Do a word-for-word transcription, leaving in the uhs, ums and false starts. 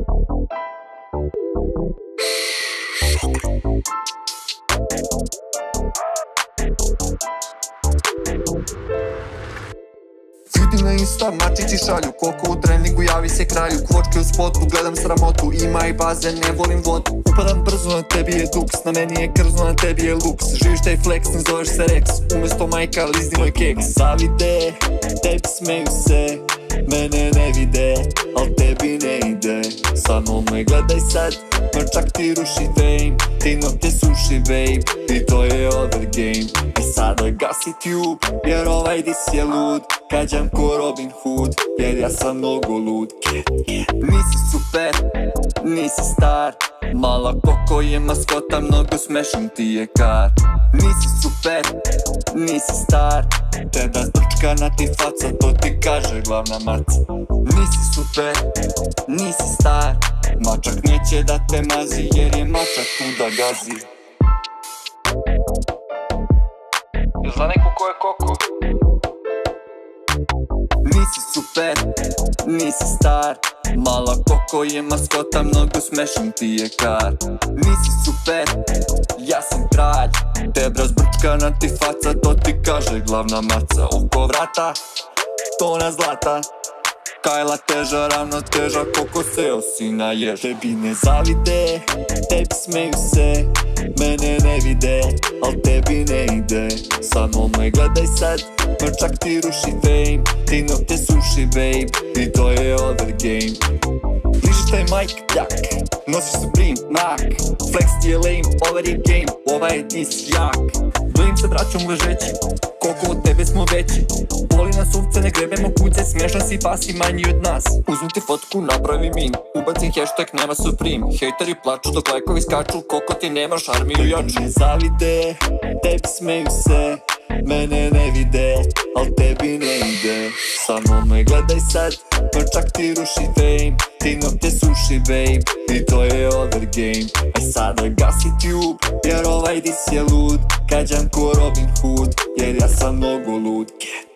Ljudi na Insta, mačići šalju, koliko u treningu javi se kralju. Kvočke u spotu, gledam sramotu, ima i bazen, ne volim vodu. Upadam brzo, na tebi je duks, na meni je krzno, na tebi je luks. Živiš taj flex, ne zoveš se Rex, umjesto majka lizni moj keks. Zavide, tebi smeju se, mene ne vide, al tebi ne ide. Samo me gledaj sad, mrčak ti ruši fame, ti nokte suši babe, i to je overgame. I sada gasi tube, jer ovaj dis je lud, kađam ko Robin Hood, jer ja sam mnogo lud. Nisi super, nisi star, mala koko je maskota, mnogo smešan ti je kar. Nisi super, nisi star, teda zbrčkana ti faca, to ti kaže glavna maca. Nisi super, nisi star, mačak neće da te mazi, jer je mačak tu da gazi. Jel zna neko ko je koko? Nisi super, nisi star, mala koko je maskota, mnogo smešan ti je kar. Nisi super, ja sam kralj, tebra zbrčkana ti faca, to ti kaže glavna maca. Oko vrata, tona zlata, kajla teža, ravno teža, koko se osina jež. Tebi ne zavide, tebi smeju se, mene ne vide, al tebi ne ide. Samo me gledaj sad, mrčak ti ruši fame, ti nokte suši babe, i to je overgame. Ližiš taj majk, jak, nosiš Supreme, nak, flex ti je lame, over je game, ovaj je dis jak. Blim se braćom ležeći, koliko od tebe smo veći, boli nas uvce, ne grebemo kuce, smješan si pa si manji od nas. Uzmi ti fotku, napravi min, ubacim hashtag nema Supreme, hejteri plaču dok lajkovi skaču, koliko ti nemaš armiju jaču. Tebi ne zavide, tebi smeju se, mene ne vide, al tebi ne ide. Samo me gledaj sad, mrčak ti ruši fame, ti nokte suši babe, i to je overgame. Aj sada gasi tube, jer ovaj dis je lud, kađam ko Robin Hood, jer ja sam mnogo lud.